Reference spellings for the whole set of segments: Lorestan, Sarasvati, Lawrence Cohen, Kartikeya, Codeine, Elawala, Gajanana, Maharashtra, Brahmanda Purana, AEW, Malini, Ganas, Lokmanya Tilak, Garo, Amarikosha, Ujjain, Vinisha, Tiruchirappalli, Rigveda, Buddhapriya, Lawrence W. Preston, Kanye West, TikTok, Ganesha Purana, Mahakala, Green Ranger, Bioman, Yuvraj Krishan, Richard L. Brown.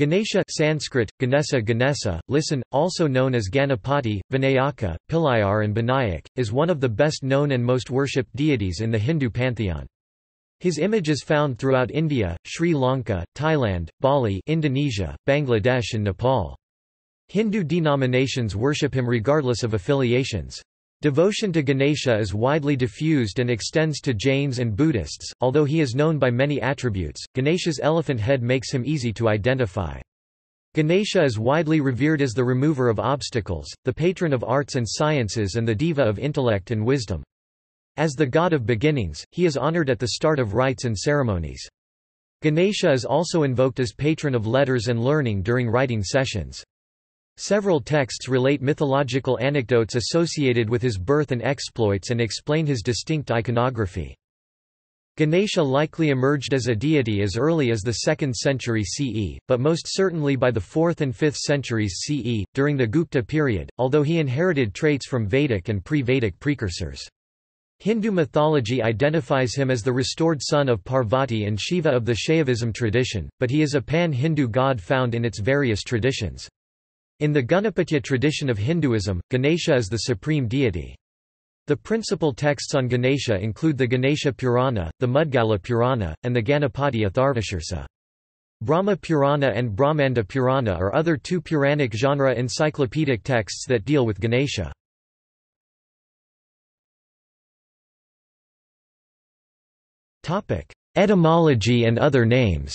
Ganesha Sanskrit, Ganesha Ganesha, listen, also known as Ganapati, Vinayaka, Pillaiyar and Vinayak, is one of the best known and most worshipped deities in the Hindu pantheon. His image is found throughout India, Sri Lanka, Thailand, Bali, Indonesia, Bangladesh and Nepal. Hindu denominations worship him regardless of affiliations. Devotion to Ganesha is widely diffused and extends to Jains and Buddhists. Although he is known by many attributes, Ganesha's elephant head makes him easy to identify. Ganesha is widely revered as the remover of obstacles, the patron of arts and sciences, and the diva of intellect and wisdom. As the god of beginnings, he is honored at the start of rites and ceremonies. Ganesha is also invoked as patron of letters and learning during writing sessions. Several texts relate mythological anecdotes associated with his birth and exploits and explain his distinct iconography. Ganesha likely emerged as a deity as early as the 2nd century CE, but most certainly by the 4th and 5th centuries CE, during the Gupta period, although he inherited traits from Vedic and pre-Vedic precursors. Hindu mythology identifies him as the restored son of Parvati and Shiva of the Shaivism tradition, but he is a pan-Hindu god found in its various traditions. In the Ganapatya tradition of Hinduism, Ganesha is the supreme deity. The principal texts on Ganesha include the Ganesha Purana, the Mudgala Purana, and the Ganapati Atharvashirsa. Brahma Purana and Brahmanda Purana are other two Puranic genre encyclopedic texts that deal with Ganesha. Etymology and other names.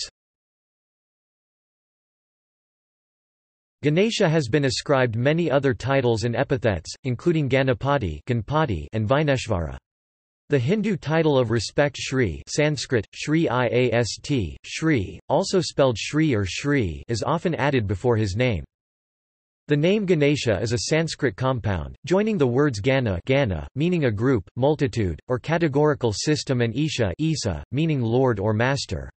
Ganesha has been ascribed many other titles and epithets, including Ganapati and Vineshvara. The Hindu title of respect Shri, Sanskrit, Shri Iast, Shri, also spelled Shri or Shri, is often added before his name. The name Ganesha is a Sanskrit compound, joining the words Gana, Gana meaning a group, multitude, or categorical system, and Isha, Isa, meaning lord or master.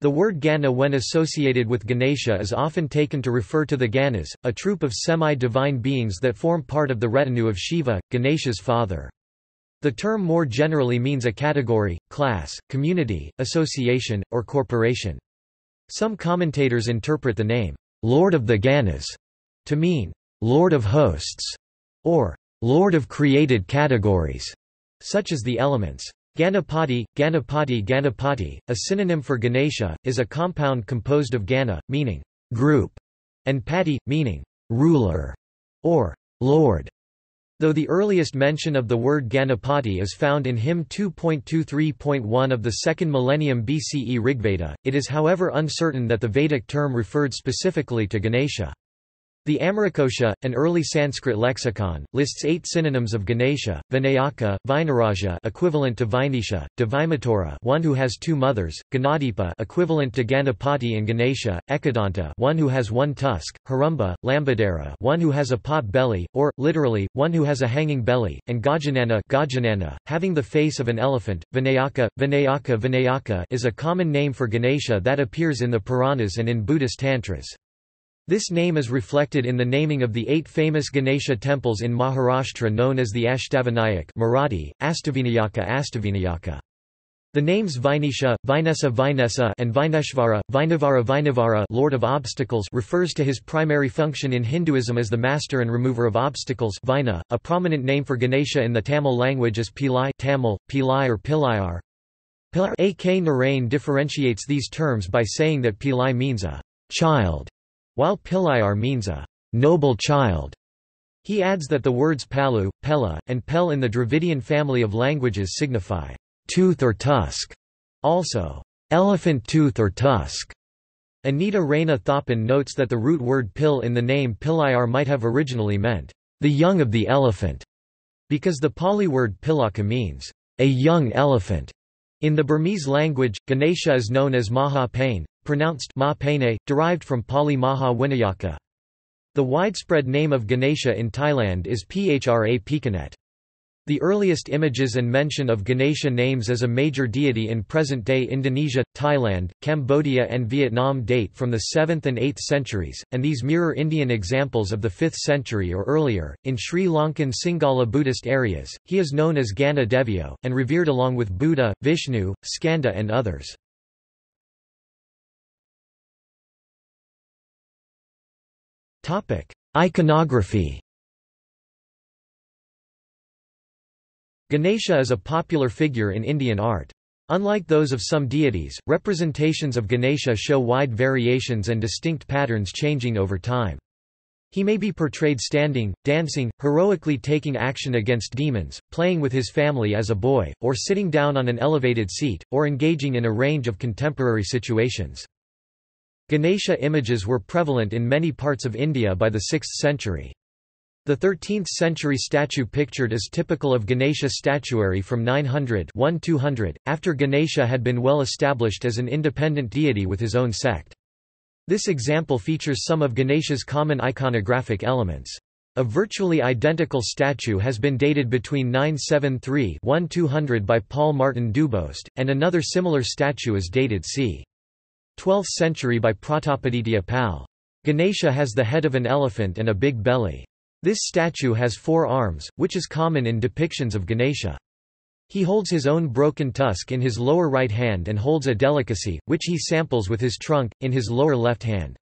The word Gana when associated with Ganesha is often taken to refer to the Ganas, a troop of semi-divine beings that form part of the retinue of Shiva, Ganesha's father. The term more generally means a category, class, community, association, or corporation. Some commentators interpret the name, Lord of the Ganas, to mean, Lord of Hosts, or Lord of Created Categories, such as the elements. Ganapati, Ganapati, Ganapati, a synonym for Ganesha, is a compound composed of Gana, meaning group, and Pati, meaning ruler or lord. Though the earliest mention of the word Ganapati is found in hymn 2.23.1 of the 2nd millennium BCE Rigveda, it is however uncertain that the Vedic term referred specifically to Ganesha. The Amarikosha, an early Sanskrit lexicon, lists 8 synonyms of Ganesha: Vinayaka, Vinaraja, equivalent to Vinisha, Divimatora, one who has 2 mothers; Ganadipa, equivalent to Ganapati and Ganesha; Ekadanta, one who has 1 tusk; Harumba, Lambadara, one who has a pot belly, or literally one who has a hanging belly; and Gajanana, Gajanana, having the face of an elephant. Vinayaka, Vinayaka, Vinayaka is a common name for Ganesha that appears in the Puranas and in Buddhist tantras. This name is reflected in the naming of the 8 famous Ganesha temples in Maharashtra known as the Ashtavinayak Marathi, Ashtavinayaka, Ashtavinayaka. The names Vinisha, Vinesa, Vinesa and Vineshvara, Vinavara, Vinavara Lord of Obstacles refers to his primary function in Hinduism as the master and remover of obstacles. Vina, a prominent name for Ganesha in the Tamil language is Pilai, Tamil, Pilai or Pillaiyar. Aknarain Narain differentiates these terms by saying that Pilai means a child, while Pillaiyar means a noble child. He adds that the words Palu, Pella, and Pel in the Dravidian family of languages signify tooth or tusk, also elephant tooth or tusk. Anita Raina Thapan notes that the root word Pil in the name Pillaiyar might have originally meant the young of the elephant, because the Pali word Pilaka means a young elephant. In the Burmese language, Ganesha is known as Maha Pain, pronounced Ma Paine, derived from Pali Maha Vinayaka. The widespread name of Ganesha in Thailand is Phra Pekanet. The earliest images and mention of Ganesha names as a major deity in present-day Indonesia, Thailand, Cambodia and Vietnam date from the 7th and 8th centuries, and these mirror Indian examples of the 5th century or earlier. In Sri Lankan Singhala Buddhist areas, he is known as Gana Devyo, and revered along with Buddha, Vishnu, Skanda and others. Iconography. Ganesha is a popular figure in Indian art. Unlike those of some deities, representations of Ganesha show wide variations and distinct patterns changing over time. He may be portrayed standing, dancing, heroically taking action against demons, playing with his family as a boy, or sitting down on an elevated seat, or engaging in a range of contemporary situations. Ganesha images were prevalent in many parts of India by the 6th century. The 13th century statue pictured is typical of Ganesha statuary from 900–1200, after Ganesha had been well established as an independent deity with his own sect. This example features some of Ganesha's common iconographic elements. A virtually identical statue has been dated between 973–1200 by Paul Martin Dubost, and another similar statue is dated c. 12th century by Pratapaditya Pal. Ganesha has the head of an elephant and a big belly. This statue has four arms, which is common in depictions of Ganesha. He holds his own broken tusk in his lower right hand and holds a delicacy, which he samples with his trunk, in his lower left hand.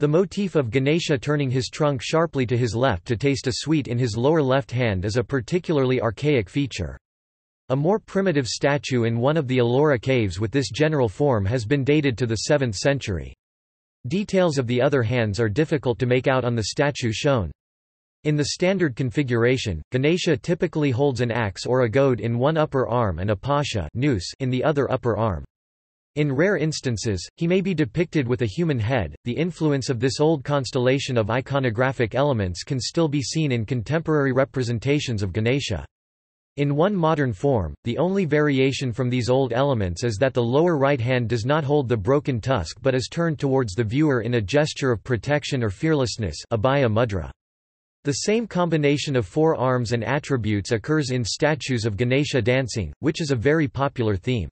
The motif of Ganesha turning his trunk sharply to his left to taste a sweet in his lower left hand is a particularly archaic feature. A more primitive statue in one of the Ellora caves with this general form has been dated to the 7th century. Details of the other hands are difficult to make out on the statue shown. In the standard configuration, Ganesha typically holds an axe or a goad in one upper arm and a pasha noose in the other upper arm. In rare instances, he may be depicted with a human head. The influence of this old constellation of iconographic elements can still be seen in contemporary representations of Ganesha. In one modern form, the only variation from these old elements is that the lower right hand does not hold the broken tusk but is turned towards the viewer in a gesture of protection or fearlessness, abhaya mudra. The same combination of forearms and attributes occurs in statues of Ganesha dancing, which is a very popular theme.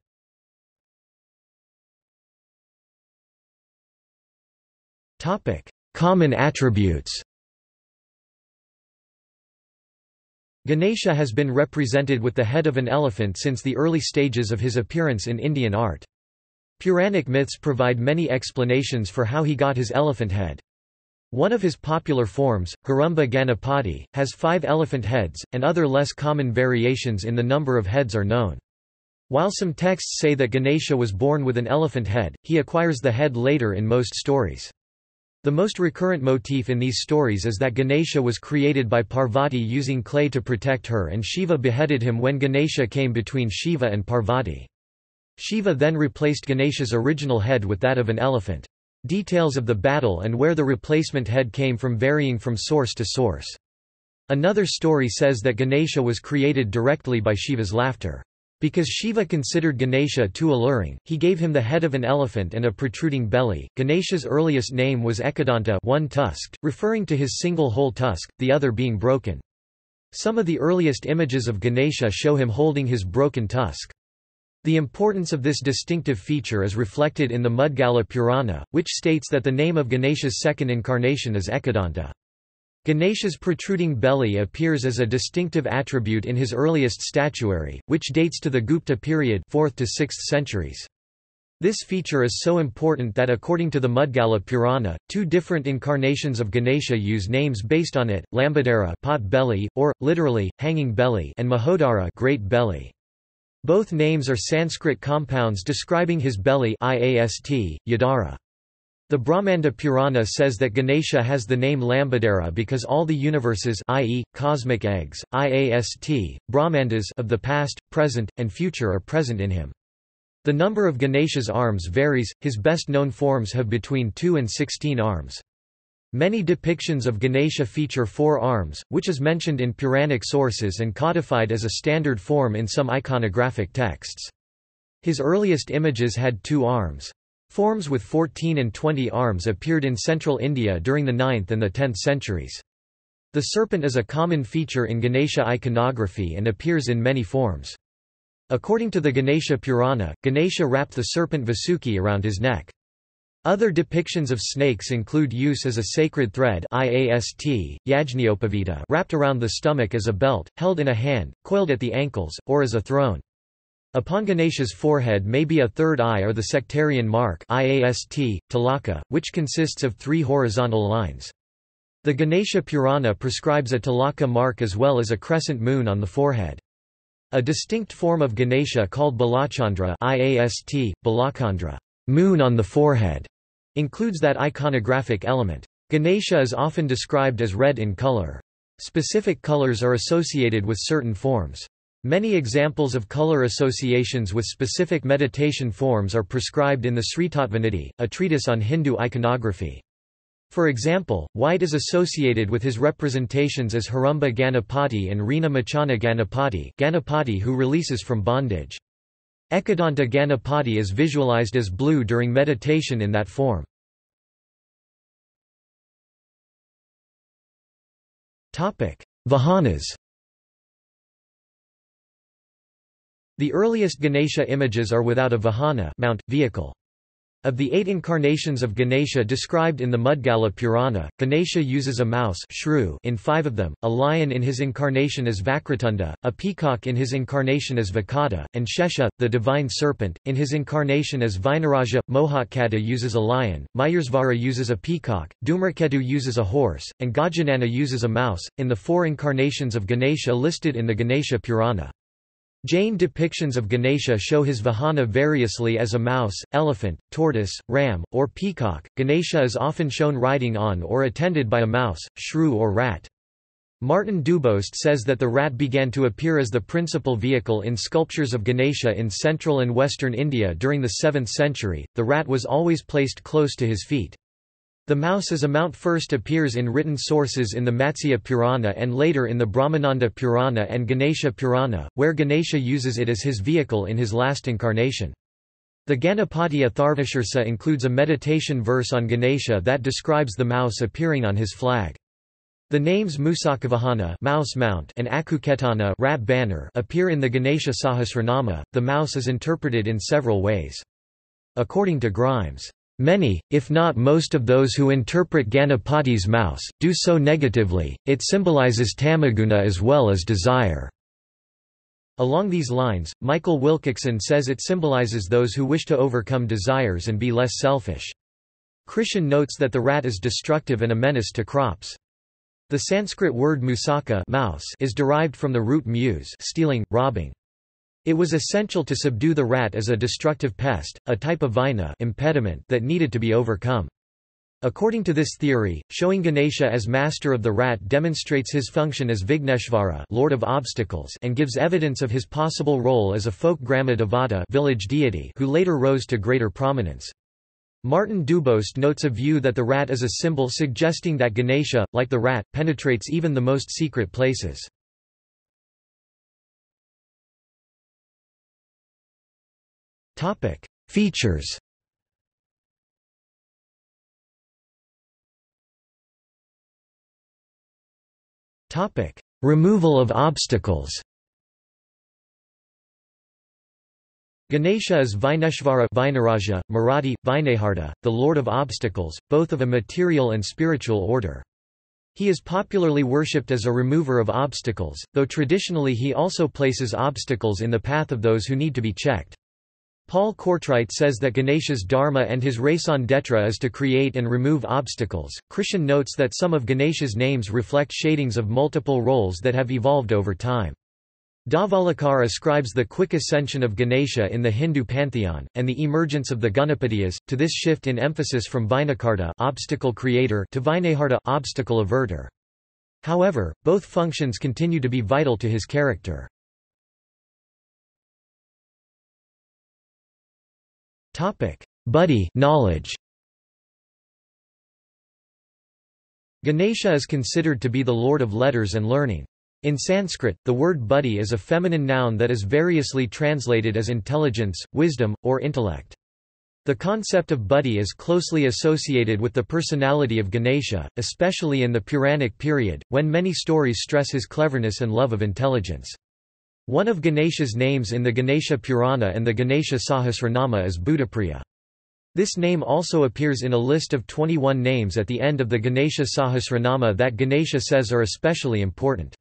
Topic: Common attributes. Ganesha has been represented with the head of an elephant since the early stages of his appearance in Indian art. Puranic myths provide many explanations for how he got his elephant head. One of his popular forms, Harumba Ganapati, has 5 elephant heads, and other less common variations in the number of heads are known. While some texts say that Ganesha was born with an elephant head, he acquires the head later in most stories. The most recurrent motif in these stories is that Ganesha was created by Parvati using clay to protect her, and Shiva beheaded him when Ganesha came between Shiva and Parvati. Shiva then replaced Ganesha's original head with that of an elephant. Details of the battle and where the replacement head came from varying from source to source. Another story says that Ganesha was created directly by Shiva's laughter. Because Shiva considered Ganesha too alluring, he gave him the head of an elephant and a protruding belly. Ganesha's earliest name was Ekadanta, one-tusked, referring to his single whole tusk, the other being broken. Some of the earliest images of Ganesha show him holding his broken tusk. The importance of this distinctive feature is reflected in the Mudgala Purana, which states that the name of Ganesha's second incarnation is Ekadanta. Ganesha's protruding belly appears as a distinctive attribute in his earliest statuary, which dates to the Gupta period, 4th to 6th centuries. This feature is so important that according to the Mudgala Purana, 2 different incarnations of Ganesha use names based on it: Lambadara, pot belly, or literally hanging belly, and Mahodara, great belly. Both names are Sanskrit compounds describing his belly, iast, yadara. The Brahmanda Purana says that Ganesha has the name Lambadara because all the universes, i.e., cosmic eggs, iast, Brahmandas of the past, present, and future are present in him. The number of Ganesha's arms varies, his best-known forms have between 2 and 16 arms. Many depictions of Ganesha feature 4 arms, which is mentioned in Puranic sources and codified as a standard form in some iconographic texts. His earliest images had 2 arms. Forms with 14 and 20 arms appeared in central India during the 9th and the 10th centuries. The serpent is a common feature in Ganesha iconography and appears in many forms. According to the Ganesha Purana, Ganesha wrapped the serpent Vasuki around his neck. Other depictions of snakes include use as a sacred thread, iast, yajñopavita, wrapped around the stomach as a belt, held in a hand, coiled at the ankles, or as a throne. Upon Ganesha's forehead may be a third eye or the sectarian mark, iast, tilaka, which consists of 3 horizontal lines. The Ganesha Purana prescribes a tilaka mark as well as a crescent moon on the forehead. A distinct form of Ganesha called Balachandra (IAST, Balachandra, moon on the forehead) includes that iconographic element. Ganesha is often described as red in color. Specific colors are associated with certain forms. Many examples of color associations with specific meditation forms are prescribed in the Srithatvaniti, a treatise on Hindu iconography. For example, white is associated with his representations as Haramba Ganapati and Reena Machana Ganapati, Ganapati who releases from bondage. Ekadanta Ganapati is visualized as blue during meditation in that form. Vahanas. The earliest Ganesha images are without a vahana, mount, vehicle. Of the 8 incarnations of Ganesha described in the Mudgala Purana, Ganesha uses a mouse shrew in 5 of them, a lion in his incarnation as Vakratunda, a peacock in his incarnation as Vakata, and Shesha, the divine serpent, in his incarnation as Vinaraja. Mohakkata uses a lion, Mayursvara uses a peacock, Doomarketu uses a horse, and Gajanana uses a mouse, in the 4 incarnations of Ganesha listed in the Ganesha Purana. Jain depictions of Ganesha show his vahana variously as a mouse, elephant, tortoise, ram, or peacock. Ganesha is often shown riding on or attended by a mouse, shrew, or rat. Martin Dubost says that the rat began to appear as the principal vehicle in sculptures of Ganesha in central and western India during the 7th century. The rat was always placed close to his feet. The mouse as a mount first appears in written sources in the Matsya Purana and later in the Brahmananda Purana and Ganesha Purana, where Ganesha uses it as his vehicle in his last incarnation. The Ganapati Atharvashirsa includes a meditation verse on Ganesha that describes the mouse appearing on his flag. The names Musakavahana mouse mount and Akuketana rat banner appear in the Ganesha Sahasranama. The mouse is interpreted in several ways. According to Grimes, many, if not most of those who interpret Ganapati's mouse, do so negatively. It symbolizes tamaguna as well as desire. Along these lines, Michael Wilcoxon says it symbolizes those who wish to overcome desires and be less selfish. Krishan notes that the rat is destructive and a menace to crops. The Sanskrit word musaka mouse is derived from the root muse, stealing, robbing. It was essential to subdue the rat as a destructive pest, a type of vina impediment that needed to be overcome. According to this theory, showing Ganesha as master of the rat demonstrates his function as Vigneshvara, lord of obstacles, and gives evidence of his possible role as a folk Gramadevata village deity who later rose to greater prominence. Martin Dubost notes a view that the rat is a symbol suggesting that Ganesha, like the rat, penetrates even the most secret places. Features. Removal of obstacles. Ganesha is Vineshvara, Vinaraja, Marathi, Vinaharta, the lord of obstacles, both of a material and spiritual order. He is popularly worshipped as a remover of obstacles, though traditionally he also places obstacles in the path of those who need to be checked. Paul Courtright says that Ganesha's dharma and his raison d'etre is to create and remove obstacles. Krishan notes that some of Ganesha's names reflect shadings of multiple roles that have evolved over time. Davalakar ascribes the quick ascension of Ganesha in the Hindu pantheon, and the emergence of the Ganapatyas, to this shift in emphasis from Vinakarta obstacle creator to Vinaharta obstacle averter. However, both functions continue to be vital to his character. Buddhi knowledge. Ganesha is considered to be the lord of letters and learning. In Sanskrit, the word buddhi is a feminine noun that is variously translated as intelligence, wisdom, or intellect. The concept of buddhi is closely associated with the personality of Ganesha, especially in the Puranic period, when many stories stress his cleverness and love of intelligence. One of Ganesha's names in the Ganesha Purana and the Ganesha Sahasranama is Buddhapriya. This name also appears in a list of 21 names at the end of the Ganesha Sahasranama that Ganesha says are especially important.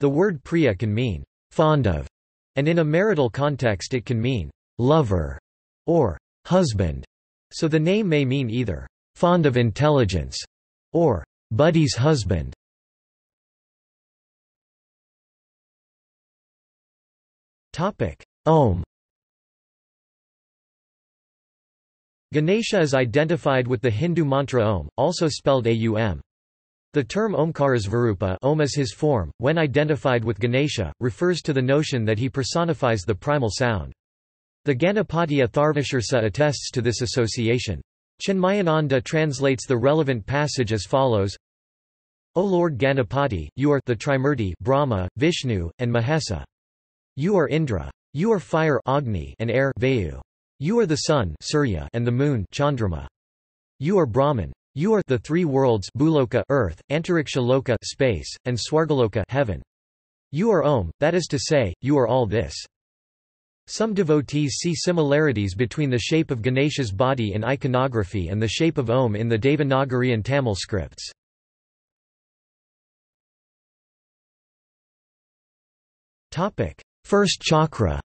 The word priya can mean fond of, and in a marital context it can mean lover or husband, so the name may mean either fond of intelligence or Buddy's husband. Om. Ganesha is identified with the Hindu mantra Om, also spelled Aum. The term Omkara's Varupa, Om is his form, when identified with Ganesha, refers to the notion that he personifies the primal sound. The Ganapati Atharvashirsa attests to this association. Chinmayananda translates the relevant passage as follows: O Lord Ganapati, you are the Trimurti, Brahma, Vishnu, and Mahesa. You are Indra. You are fire, Agni, and air, Vayu. You are the sun, Surya, and the moon, Chandrama. You are Brahman. You are the three worlds, Bhuloka, earth, Antariksha Loka, space, and Swargaloka, heaven. You are Om, that is to say, you are all this. Some devotees see similarities between the shape of Ganesha's body in iconography and the shape of Om in the Devanagari and Tamil scripts. Topic: First chakra.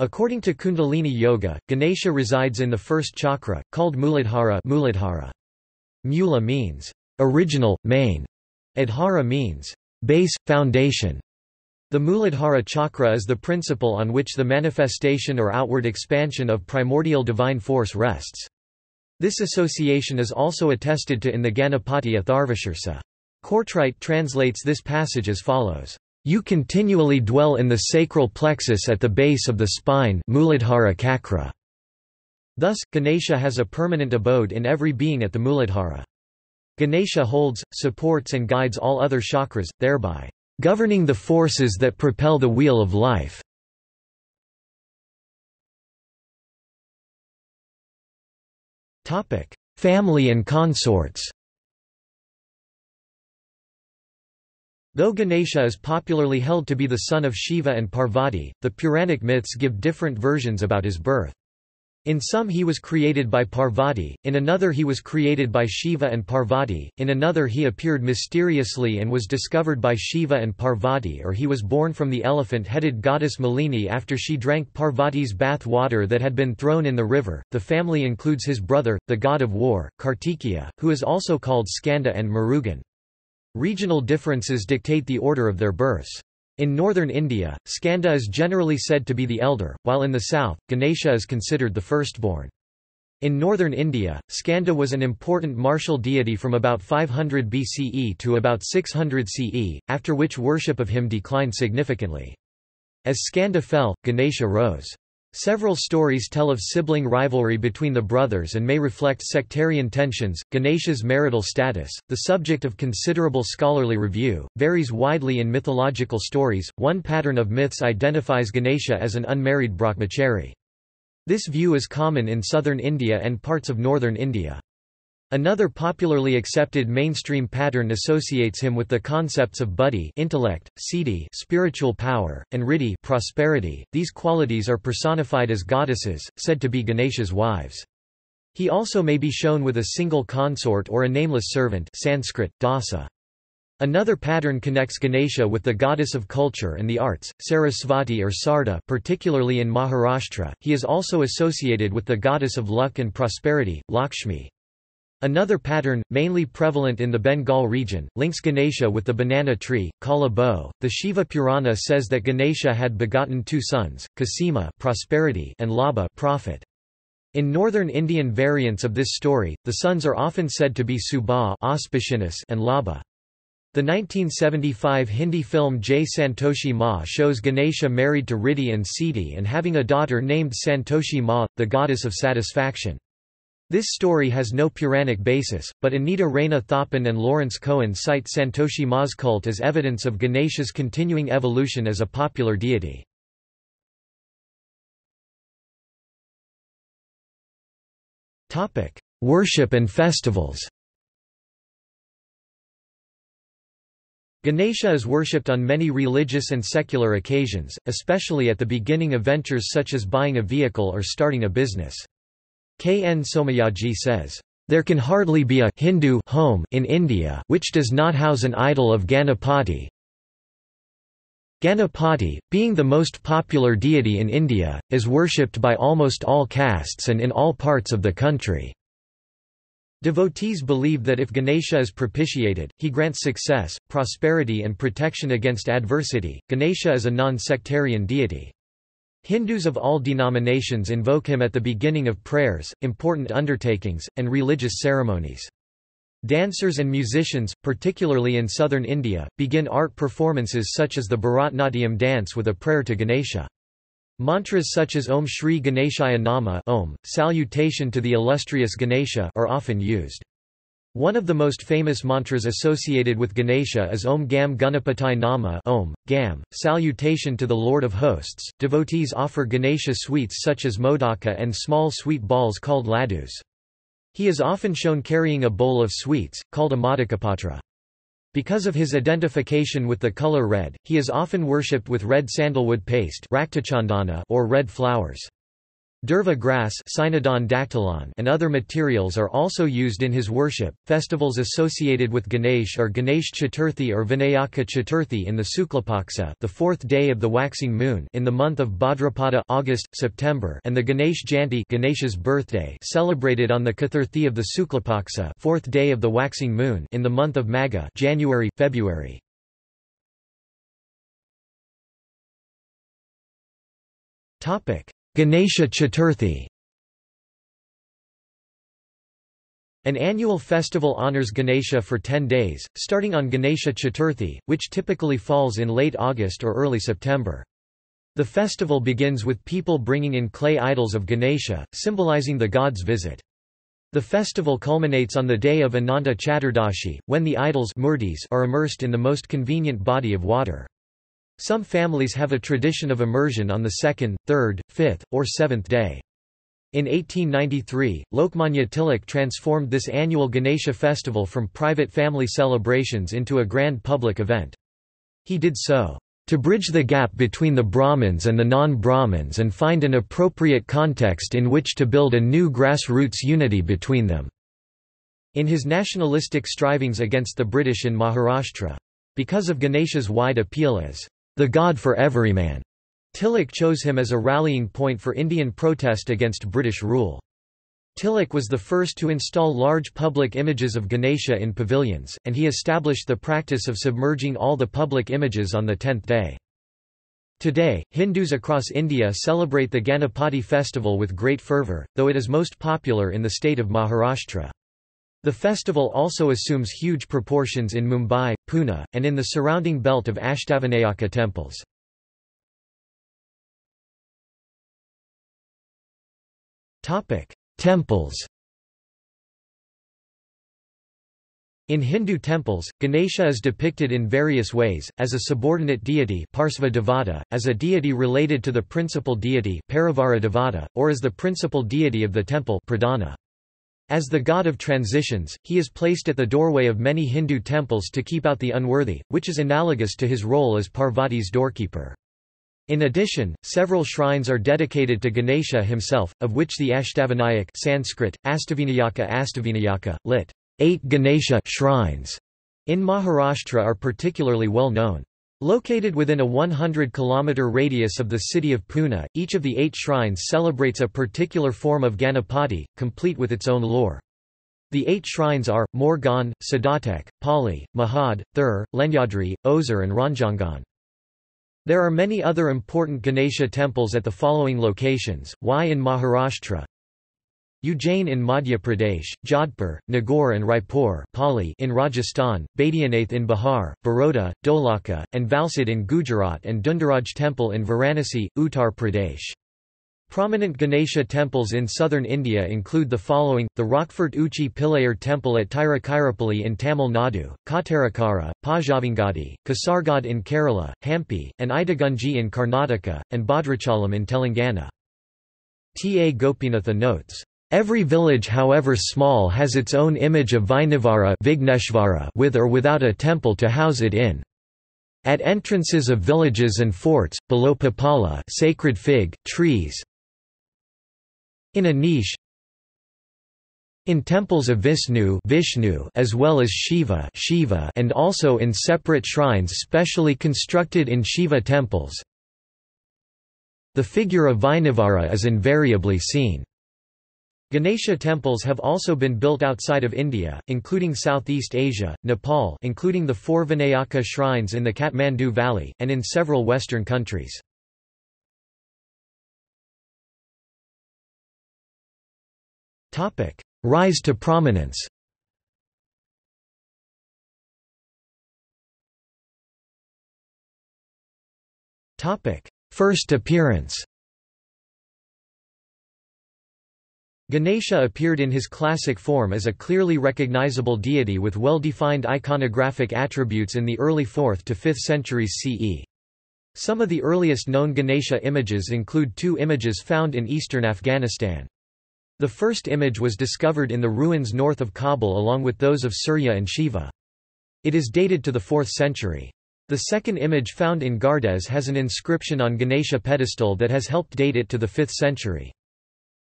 According to Kundalini Yoga, Ganesha resides in the first chakra, called Muladhara. Mula means original, main. Adhara means base, foundation. The Muladhara chakra is the principle on which the manifestation or outward expansion of primordial divine force rests. This association is also attested to in the Ganapati Atharvashirsa. Courtright translates this passage as follows: You continually dwell in the sacral plexus at the base of the spine, Muladhara chakra. Thus, Ganesha has a permanent abode in every being at the Muladhara. Ganesha holds, supports and guides all other chakras, thereby governing the forces that propel the wheel of life. Family and consorts. Though Ganesha is popularly held to be the son of Shiva and Parvati, the Puranic myths give different versions about his birth. In some he was created by Parvati, in another he was created by Shiva and Parvati, in another he appeared mysteriously and was discovered by Shiva and Parvati, or he was born from the elephant-headed goddess Malini after she drank Parvati's bath water that had been thrown in the river. The family includes his brother, the god of war, Kartikeya, who is also called Skanda, and Murugan. Regional differences dictate the order of their births. In northern India, Skanda is generally said to be the elder, while in the south, Ganesha is considered the firstborn. In northern India, Skanda was an important martial deity from about 500 BCE to about 600 CE, after which worship of him declined significantly. As Skanda fell, Ganesha rose. Several stories tell of sibling rivalry between the brothers and may reflect sectarian tensions. Ganesha's marital status, the subject of considerable scholarly review, varies widely in mythological stories. One pattern of myths identifies Ganesha as an unmarried brahmachari. This view is common in southern India and parts of northern India. Another popularly accepted mainstream pattern associates him with the concepts of buddhi, intellect, siddhi, spiritual power, and riddhi, prosperity. These qualities are personified as goddesses, said to be Ganesha's wives. He also may be shown with a single consort or a nameless servant, Sanskrit dasa. Another pattern connects Ganesha with the goddess of culture and the arts, Sarasvati or Sarda, particularly in Maharashtra. He is also associated with the goddess of luck and prosperity, Lakshmi. Another pattern, mainly prevalent in the Bengal region, links Ganesha with the banana tree, Kalabho. The Shiva Purana says that Ganesha had begotten two sons, Kasima prosperity and Laba prophet. In northern Indian variants of this story, the sons are often said to be Subha auspicious and Laba. The 1975 Hindi film Jai Santoshi Ma shows Ganesha married to Riddhi and Siddhi and having a daughter named Santoshi Ma, the goddess of satisfaction. This story has no Puranic basis, but Anita Raina Thapan and Lawrence Cohen cite Santoshi Ma's cult as evidence of Ganesha's continuing evolution as a popular deity. Worship and festivals. Ganesha is worshipped on many religious and secular occasions, especially at the beginning of ventures such as buying a vehicle or starting a business. K. N. Somayaji says, "There can hardly be a Hindu home in India which does not house an idol of Ganapati. Ganapati, being the most popular deity in India, is worshipped by almost all castes and in all parts of the country. Devotees believe that if Ganesha is propitiated, he grants success, prosperity, and protection against adversity. Ganesha is a non-sectarian deity. Hindus of all denominations invoke him at the beginning of prayers, important undertakings, and religious ceremonies. Dancers and musicians, particularly in southern India, begin art performances such as the Bharatnatyam dance with a prayer to Ganesha. Mantras such as Om Shri Ganeshaya Nama Om, salutation to the illustrious Ganesha are often used. One of the most famous mantras associated with Ganesha is Om Gam Ganapati Nama Om, Gam, salutation to the Lord of Hosts. Devotees offer Ganesha sweets such as modaka and small sweet balls called laddus. He is often shown carrying a bowl of sweets, called a modakapatra. Because of his identification with the color red, he is often worshipped with red sandalwood paste or red flowers. Durva grass and other materials are also used in his worship. Festivals associated with Ganesh are Ganesh Chaturthi or Vinayaka Chaturthi in the Suklapaksa, the fourth day of the waxing moon, in the month of Bhadrapada, August, September, and the Ganesh Janti, Ganesha's birthday, celebrated on the Chaturthi of the Suklapaksa, fourth day of the waxing moon, in the month of Magha, January, February. Topic: Ganesha Chaturthi. An annual festival honors Ganesha for 10 days, starting on Ganesha Chaturthi, which typically falls in late August or early September. The festival begins with people bringing in clay idols of Ganesha, symbolizing the god's visit. The festival culminates on the day of Ananta Chaturdashi, when the idols are immersed in the most convenient body of water. Some families have a tradition of immersion on the second, third, fifth, or seventh day. In 1893, Lokmanya Tilak transformed this annual Ganesha festival from private family celebrations into a grand public event. He did so, "...to bridge the gap between the Brahmins and the non-Brahmins and find an appropriate context in which to build a new grassroots unity between them." in his nationalistic strivings against the British in Maharashtra. Because of Ganesha's wide appeal as the god for everyman, Tilak chose him as a rallying point for Indian protest against British rule. Tilak was the first to install large public images of Ganesha in pavilions, and he established the practice of submerging all the public images on the 10th day. Today, Hindus across India celebrate the Ganapati festival with great fervour, though it is most popular in the state of Maharashtra. The festival also assumes huge proportions in Mumbai, Pune, and in the surrounding belt of Ashtavinayaka temples. Temples. In Hindu temples, Ganesha is depicted in various ways, as a subordinate deity Parsva, as a deity related to the principal deity Parivara, or as the principal deity of the temple Pradhana. As the god of transitions, he is placed at the doorway of many Hindu temples to keep out the unworthy, which is analogous to his role as Parvati's doorkeeper. In addition, several shrines are dedicated to Ganesha himself, of which the Ashtavinayak (Sanskrit: Ashtavinayaka, lit. 8 Ganesha shrines) in Maharashtra are particularly well known. Located within a 100-kilometer radius of the city of Pune, each of the 8 shrines celebrates a particular form of Ganapati, complete with its own lore. The 8 shrines are Morgan, Sadatek, Pali, Mahad, Thur, Lenyadri, Ozar, and Ranjangan. There are many other important Ganesha temples at the following locations: Y in Maharashtra, Ujjain in Madhya Pradesh, Jodhpur, Nagaur and Raipur Pali in Rajasthan, Baidyanath in Bihar, Baroda, Dolaka, and Valsad in Gujarat, and Dundaraj Temple in Varanasi, Uttar Pradesh. Prominent Ganesha temples in southern India include the following: the Rockfort Uchi Pillaiyar Temple at Tiruchirappalli in Tamil Nadu, Kattarakara, Pajavangadi, Kasargad in Kerala, Hampi, and Idagunji in Karnataka, and Bhadrachalam in Telangana. T. A. Gopinatha notes, "Every village, however small, has its own image of Vigneshvara with or without a temple to house it in. At entrances of villages and forts, below papala sacred fig trees, in a niche, in temples of Vishnu as well as Shiva and also in separate shrines specially constructed in Shiva temples, the figure of Vinavara is invariably seen. Ganesha temples have also been built outside of India, including Southeast Asia, Nepal, including the 4 Vinayaka shrines in the Kathmandu Valley, and in several Western countries. Rise to prominence. First appearance. Ganesha appeared in his classic form as a clearly recognizable deity with well-defined iconographic attributes in the early 4th to 5th centuries CE. Some of the earliest known Ganesha images include two images found in eastern Afghanistan. The first image was discovered in the ruins north of Kabul along with those of Surya and Shiva. It is dated to the 4th century. The second image found in Gardez has an inscription on Ganesha pedestal that has helped date it to the 5th century.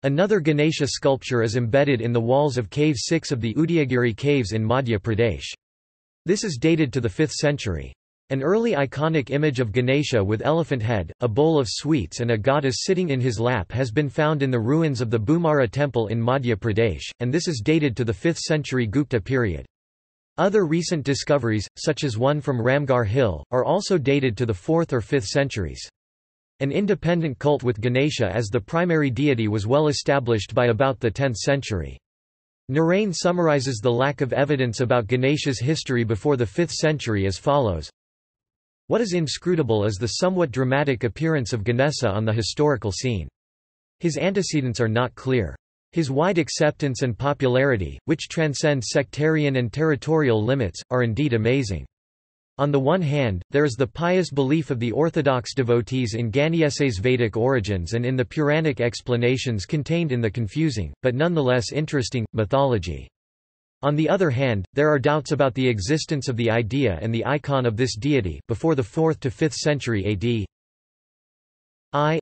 Another Ganesha sculpture is embedded in the walls of Cave 6 of the Udayagiri Caves in Madhya Pradesh. This is dated to the 5th century. An early iconic image of Ganesha with elephant head, a bowl of sweets and a goddess sitting in his lap has been found in the ruins of the Bhumara temple in Madhya Pradesh, and this is dated to the 5th century Gupta period. Other recent discoveries, such as one from Ramgarh Hill, are also dated to the 4th or 5th centuries. An independent cult with Ganesha as the primary deity was well established by about the 10th century. Narain summarizes the lack of evidence about Ganesha's history before the 5th century as follows. What is inscrutable is the somewhat dramatic appearance of Ganesha on the historical scene. His antecedents are not clear. His wide acceptance and popularity, which transcend sectarian and territorial limits, are indeed amazing. On the one hand, there is the pious belief of the Orthodox devotees in Ganesha's Vedic origins and in the Puranic explanations contained in the confusing, but nonetheless interesting, mythology. On the other hand, there are doubts about the existence of the idea and the icon of this deity before the 4th to 5th century AD.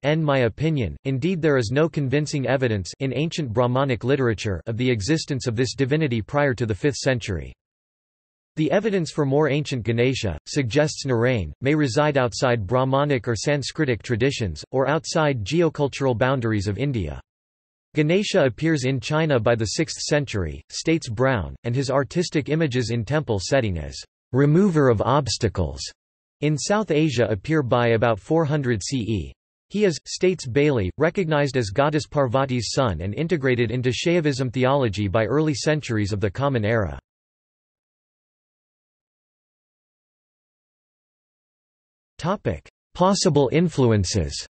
In my opinion, indeed there is no convincing evidence in ancient Brahmanic literature of the existence of this divinity prior to the 5th century. The evidence for more ancient Ganesha, suggests Narain, may reside outside Brahmanic or Sanskritic traditions, or outside geocultural boundaries of India. Ganesha appears in China by the 6th century, states Brown, and his artistic images in temple setting as remover of obstacles in South Asia appear by about 400 CE. He is, states Bailey, recognized as goddess Parvati's son and integrated into Shaivism theology by early centuries of the Common Era. Possible influences.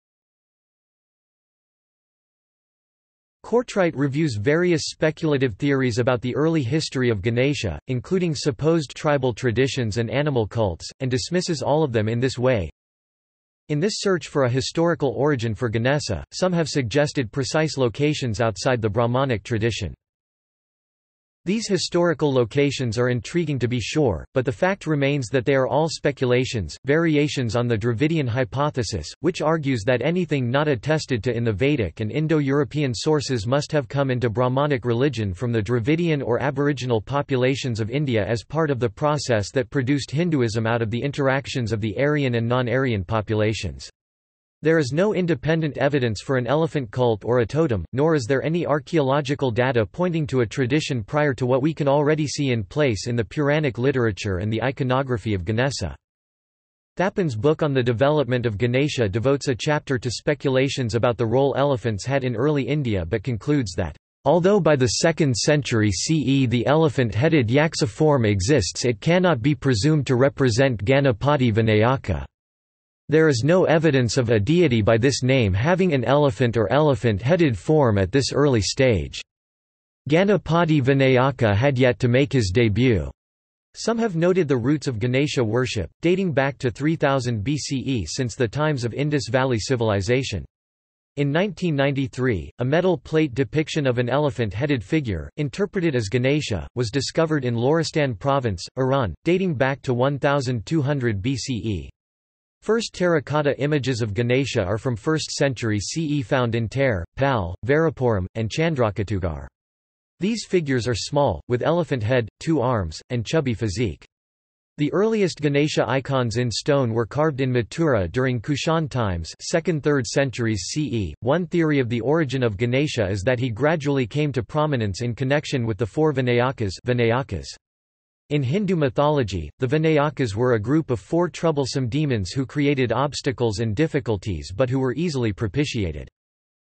Courtright reviews various speculative theories about the early history of Ganesha, including supposed tribal traditions and animal cults, and dismisses all of them in this way. In this search for a historical origin for Ganesha, some have suggested precise locations outside the Brahmanic tradition. These historical locations are intriguing to be sure, but the fact remains that they are all speculations, variations on the Dravidian hypothesis, which argues that anything not attested to in the Vedic and Indo-European sources must have come into Brahmanic religion from the Dravidian or aboriginal populations of India as part of the process that produced Hinduism out of the interactions of the Aryan and non-Aryan populations. There is no independent evidence for an elephant cult or a totem, nor is there any archaeological data pointing to a tradition prior to what we can already see in place in the Puranic literature and the iconography of Ganesha. Thapan's book on the development of Ganesha devotes a chapter to speculations about the role elephants had in early India but concludes that, although by the 2nd century CE the elephant-headed yaksiform exists, it cannot be presumed to represent Ganapati Vinayaka. There is no evidence of a deity by this name having an elephant or elephant-headed form at this early stage. Ganapati Vinayaka had yet to make his debut. Some have noted the roots of Ganesha worship, dating back to 3000 BCE since the times of Indus Valley civilization. In 1993, a metal plate depiction of an elephant-headed figure, interpreted as Ganesha, was discovered in Lorestan province, Iran, dating back to 1200 BCE. First terracotta images of Ganesha are from 1st century CE found in Ter, Pal, Varapuram, and Chandrakatugar. These figures are small, with elephant head, two arms, and chubby physique. The earliest Ganesha icons in stone were carved in Mathura during Kushan times, 2nd–3rd centuries CE. One theory of the origin of Ganesha is that he gradually came to prominence in connection with the four Vinayakas. In Hindu mythology, the Vinayakas were a group of four troublesome demons who created obstacles and difficulties but who were easily propitiated.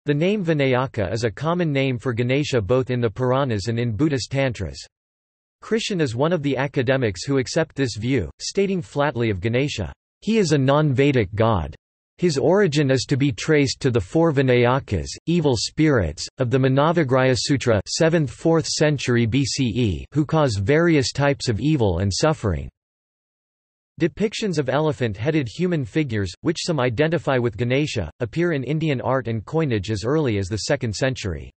The name Vinayaka is a common name for Ganesha both in the Puranas and in Buddhist tantras. Krishan is one of the academics who accept this view, stating flatly of Ganesha, "He is a non-Vedic god. His origin is to be traced to the four Vinayakas, evil spirits, of the Manavagraya Sutra 7th–4th century BCE who cause various types of evil and suffering." Depictions of elephant-headed human figures, which some identify with Ganesha, appear in Indian art and coinage as early as the 2nd century.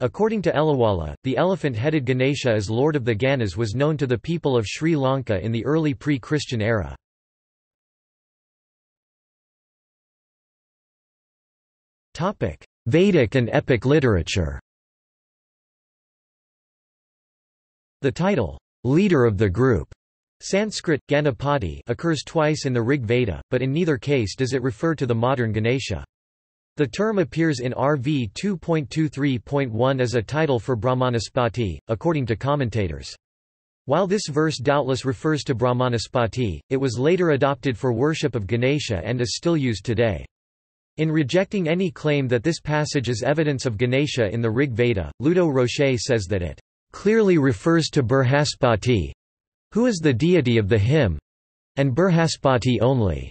According to Elawala, the elephant-headed Ganesha as Lord of the Ganas was known to the people of Sri Lanka in the early pre-Christian era. Vedic and epic literature. The title, "leader of the group", Sanskrit, Ganapati, occurs twice in the Rig Veda, but in neither case does it refer to the modern Ganesha. The term appears in RV 2.23.1 as a title for Brahmanaspati, according to commentators. While this verse doubtless refers to Brahmanaspati, it was later adopted for worship of Ganesha and is still used today. In rejecting any claim that this passage is evidence of Ganesha in the Rig Veda, Ludo Roche says that it clearly refers to Burhaspati, who is the deity of the hymn, and Burhaspati only.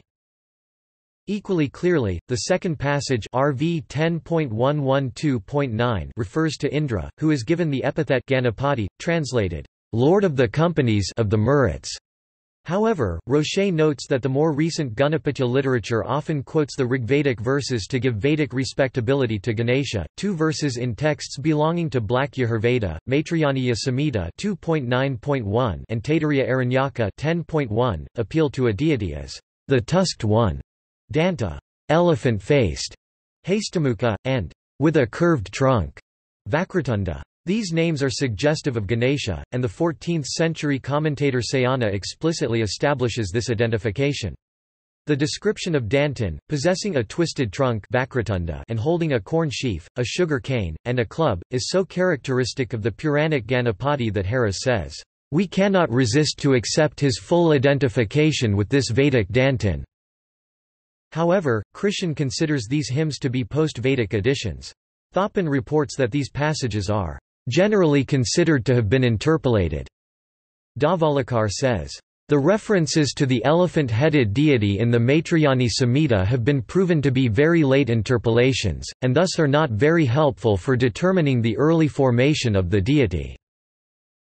Equally clearly, the second passage RV 10.112.9 refers to Indra, who is given the epithet Ganapati, translated, "Lord of the Companies of the Murats." However, Roche notes that the more recent Ganapatya literature often quotes the Rigvedic verses to give Vedic respectability to Ganesha. Two verses in texts belonging to Black Yajurveda, Maitrayaniya Samhita 2.9.1 and Taittiriya Aranyaka 10.1, appeal to a deity as the tusked one, Danta, elephant-faced, Hastamukha, and with a curved trunk, Vakratunda. These names are suggestive of Ganesha, and the 14th-century commentator Sayana explicitly establishes this identification. The description of Dantan, possessing a twisted trunk Vakratunda and holding a corn sheaf, a sugar cane, and a club, is so characteristic of the Puranic Ganapati that Harris says, "We cannot resist to accept his full identification with this Vedic Dantan." However, Krishan considers these hymns to be post-Vedic additions. Thapan reports that these passages are generally considered to have been interpolated. Davalakar says, "The references to the elephant-headed deity in the Maitrayani Samhita have been proven to be very late interpolations, and thus are not very helpful for determining the early formation of the deity."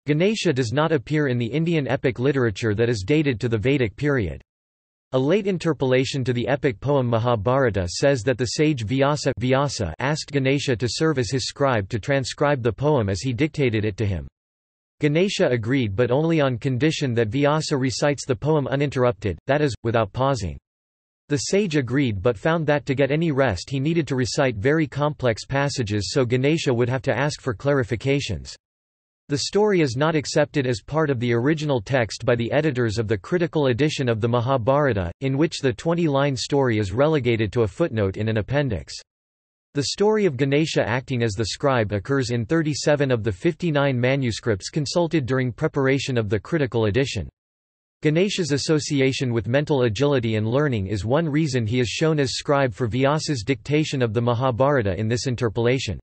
Ganesha does not appear in the Indian epic literature that is dated to the Vedic period. A late interpolation to the epic poem Mahabharata says that the sage Vyasa asked Ganesha to serve as his scribe to transcribe the poem as he dictated it to him. Ganesha agreed, but only on condition that Vyasa recites the poem uninterrupted, that is, without pausing. The sage agreed but found that to get any rest he needed to recite very complex passages, so Ganesha would have to ask for clarifications. The story is not accepted as part of the original text by the editors of the critical edition of the Mahabharata, in which the 20-line story is relegated to a footnote in an appendix. The story of Ganesha acting as the scribe occurs in 37 of the 59 manuscripts consulted during preparation of the critical edition. Ganesha's association with mental agility and learning is one reason he is shown as scribe for Vyasa's dictation of the Mahabharata in this interpolation.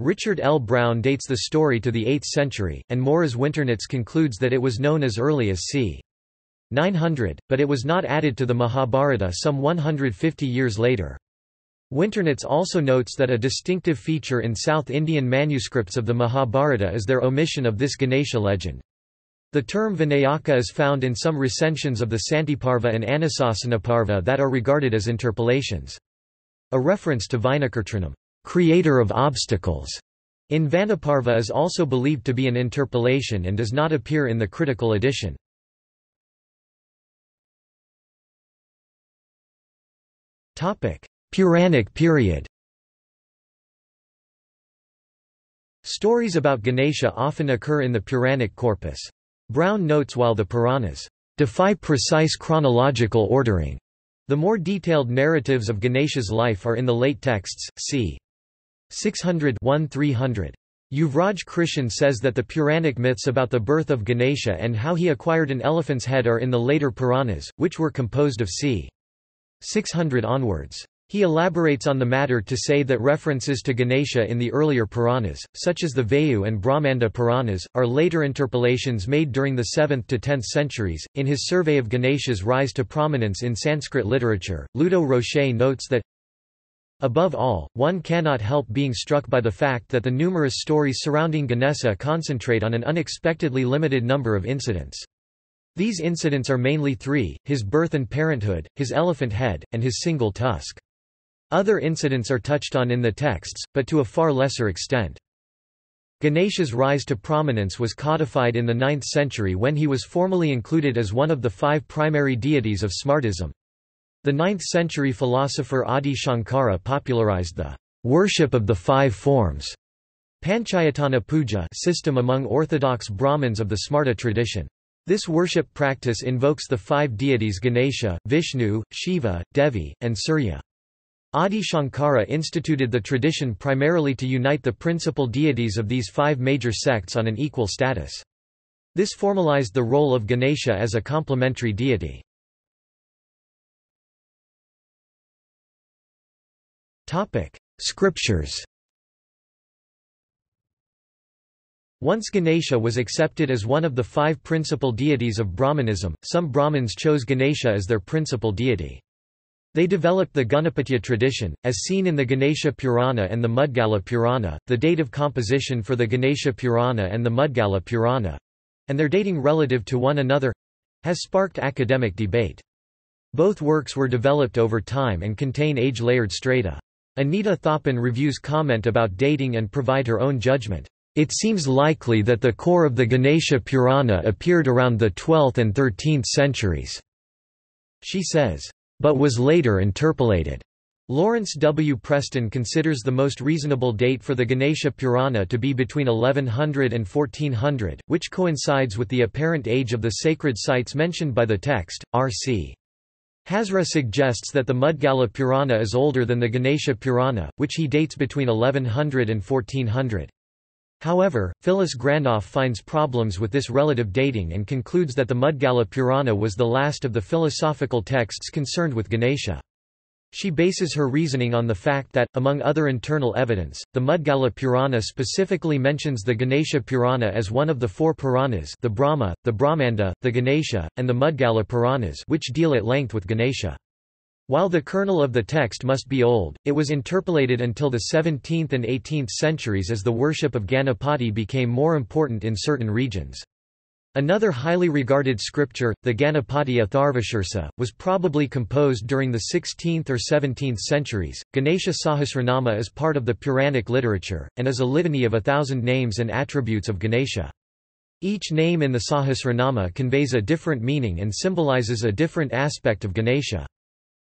Richard L. Brown dates the story to the 8th century, and Morris Winternitz concludes that it was known as early as c. 900, but it was not added to the Mahabharata some 150 years later. Winternitz also notes that a distinctive feature in South Indian manuscripts of the Mahabharata is their omission of this Ganesha legend. The term Vinayaka is found in some recensions of the Santiparva and Anusasanaparva that are regarded as interpolations. A reference to Vinakirtanam, creator of obstacles, in Vanaparva is also believed to be an interpolation and does not appear in the critical edition. Puranic period. Stories about Ganesha often occur in the Puranic corpus. Brown notes while the Puranas defy precise chronological ordering. The more detailed narratives of Ganesha's life are in the late texts, c. 600–1300. Yuvraj Krishan says that the Puranic myths about the birth of Ganesha and how he acquired an elephant's head are in the later Puranas, which were composed of c. 600 onwards. He elaborates on the matter to say that references to Ganesha in the earlier Puranas, such as the Vayu and Brahmanda Puranas, are later interpolations made during the 7th to 10th centuries. In his survey of Ganesha's rise to prominence in Sanskrit literature, Ludo Rocher notes that, above all, one cannot help being struck by the fact that the numerous stories surrounding Ganesha concentrate on an unexpectedly limited number of incidents. These incidents are mainly three: his birth and parenthood, his elephant head, and his single tusk. Other incidents are touched on in the texts, but to a far lesser extent. Ganesha's rise to prominence was codified in the 9th century when he was formally included as one of the 5 primary deities of Smartism. The 9th century philosopher Adi Shankara popularized the worship of the 5 forms Panchayatana Puja system among orthodox Brahmins of the Smarta tradition. This worship practice invokes the 5 deities Ganesha, Vishnu, Shiva, Devi, and Surya. Adi Shankara instituted the tradition primarily to unite the principal deities of these 5 major sects on an equal status. This formalized the role of Ganesha as a complementary deity. Scriptures. Once Ganesha was accepted as one of the 5 principal deities of Brahmanism, some Brahmins chose Ganesha as their principal deity. They developed the Ganapatya tradition, as seen in the Ganesha Purana and the Mudgala Purana, the date of composition for the Ganesha Purana and the Mudgala Purana—and their dating relative to one another—has sparked academic debate. Both works were developed over time and contain age-layered strata. Anita Thapan reviews comment about dating and provide her own judgment. It seems likely that the core of the Ganesha Purana appeared around the 12th and 13th centuries, she says, but was later interpolated. Lawrence W. Preston considers the most reasonable date for the Ganesha Purana to be between 1100 and 1400, which coincides with the apparent age of the sacred sites mentioned by the text. R.C. Hazra suggests that the Mudgala Purana is older than the Ganesha Purana, which he dates between 1100 and 1400. However, Phyllis Granoff finds problems with this relative dating and concludes that the Mudgala Purana was the last of the philosophical texts concerned with Ganesha. She bases her reasoning on the fact that, among other internal evidence, the Mudgala Purana specifically mentions the Ganesha Purana as one of the 4 Puranas, the Brahma, the Brahmanda, the Ganesha, and the Mudgala Puranas, which deal at length with Ganesha. While the kernel of the text must be old, it was interpolated until the 17th and 18th centuries as the worship of Ganapati became more important in certain regions. Another highly regarded scripture, the Ganapati Atharvashirsa, was probably composed during the 16th or 17th centuries. Ganesha Sahasranama is part of the Puranic literature, and is a litany of 1,000 names and attributes of Ganesha. Each name in the Sahasranama conveys a different meaning and symbolizes a different aspect of Ganesha.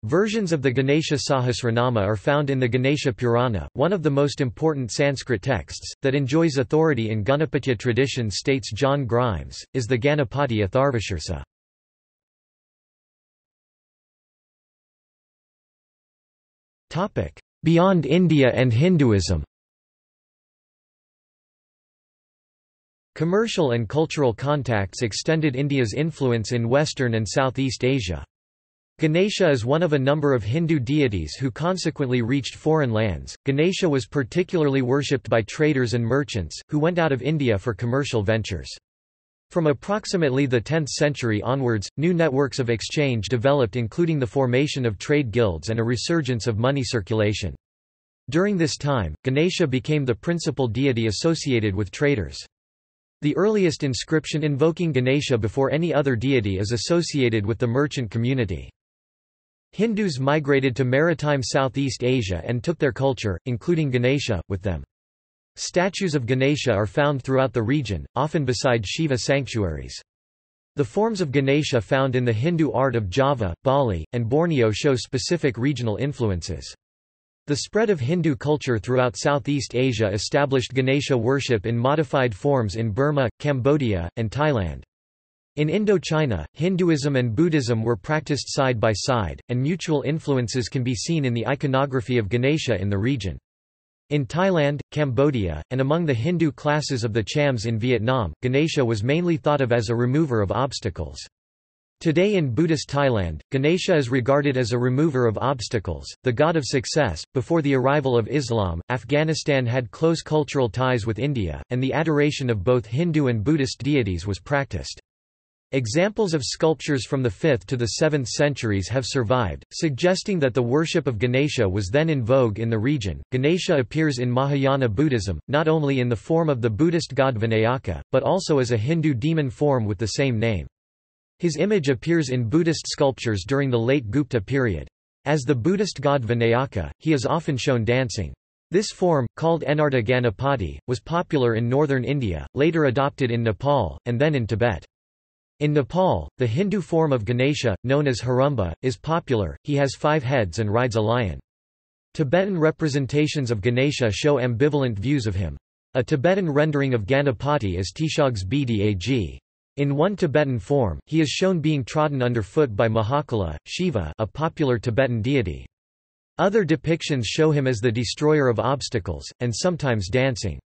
Versions of the Ganesha Sahasranama are found in the Ganesha Purana, one of the most important Sanskrit texts, that enjoys authority in Ganapatya tradition, states John Grimes, is the Ganapati Atharvashirsa. Beyond India and Hinduism. Commercial and cultural contacts extended India's influence in Western and Southeast Asia. Ganesha is one of a number of Hindu deities who consequently reached foreign lands. Ganesha was particularly worshipped by traders and merchants, who went out of India for commercial ventures. From approximately the 10th century onwards, new networks of exchange developed, including the formation of trade guilds and a resurgence of money circulation. During this time, Ganesha became the principal deity associated with traders. The earliest inscription invoking Ganesha before any other deity is associated with the merchant community. Hindus migrated to maritime Southeast Asia and took their culture, including Ganesha, with them. Statues of Ganesha are found throughout the region, often beside Shiva sanctuaries. The forms of Ganesha found in the Hindu art of Java, Bali, and Borneo show specific regional influences. The spread of Hindu culture throughout Southeast Asia established Ganesha worship in modified forms in Burma, Cambodia, and Thailand. In Indochina, Hinduism and Buddhism were practiced side by side, and mutual influences can be seen in the iconography of Ganesha in the region. In Thailand, Cambodia, and among the Hindu classes of the Chams in Vietnam, Ganesha was mainly thought of as a remover of obstacles. Today in Buddhist Thailand, Ganesha is regarded as a remover of obstacles, the god of success. Before the arrival of Islam, Afghanistan had close cultural ties with India, and the adoration of both Hindu and Buddhist deities was practiced. Examples of sculptures from the 5th to the 7th centuries have survived, suggesting that the worship of Ganesha was then in vogue in the region. Ganesha appears in Mahayana Buddhism, not only in the form of the Buddhist god Vinayaka, but also as a Hindu demon form with the same name. His image appears in Buddhist sculptures during the late Gupta period. As the Buddhist god Vinayaka, he is often shown dancing. This form, called Enarta Ganapati, was popular in northern India, later adopted in Nepal, and then in Tibet. In Nepal, the Hindu form of Ganesha, known as Harumba, is popular. He has 5 heads and rides a lion. Tibetan representations of Ganesha show ambivalent views of him. A Tibetan rendering of Ganapati is Tishog's Bdag. In one Tibetan form, he is shown being trodden underfoot by Mahakala, Shiva, a popular Tibetan deity. Other depictions show him as the destroyer of obstacles, and sometimes dancing.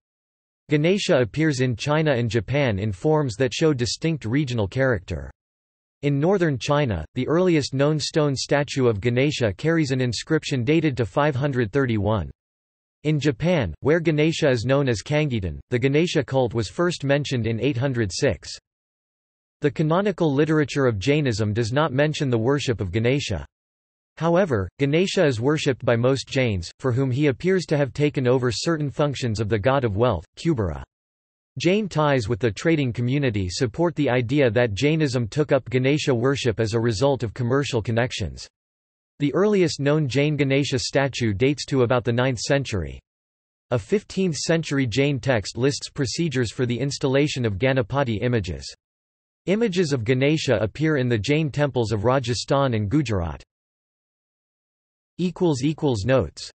Ganesha appears in China and Japan in forms that show distinct regional character. In northern China, the earliest known stone statue of Ganesha carries an inscription dated to 531. In Japan, where Ganesha is known as Kangiten, the Ganesha cult was first mentioned in 806. The canonical literature of Jainism does not mention the worship of Ganesha. However, Ganesha is worshipped by most Jains, for whom he appears to have taken over certain functions of the god of wealth, Kubera. Jain ties with the trading community support the idea that Jainism took up Ganesha worship as a result of commercial connections. The earliest known Jain Ganesha statue dates to about the 9th century. A 15th century Jain text lists procedures for the installation of Ganapati images. Images of Ganesha appear in the Jain temples of Rajasthan and Gujarat. == Notes